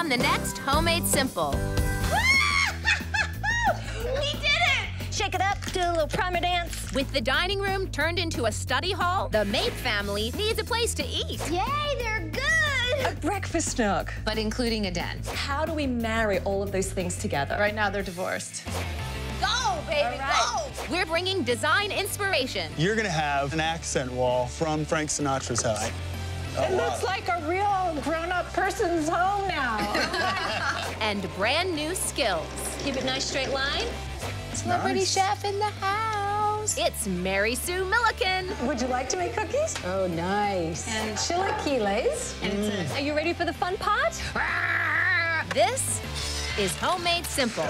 on the next Homemade Simple. We did it! Shake it up, do a little primer dance. With the dining room turned into a study hall, the Maid family needs a place to eat. Yay, they're good! A breakfast nook. But including a den. How do we marry all of those things together? Right now, they're divorced. Go, baby, right. Go! We're bringing design inspiration. You're gonna have an accent wall from Frank Sinatra's house. Oh, it looks like a real grown-up person's home now. And brand new skills. Keep it nice, straight line. Celebrity chef in the house. It's Mary Sue Milliken. Would you like to make cookies? Oh, nice. And chilaquiles. And are you ready for the fun pot? This is Homemade Simple.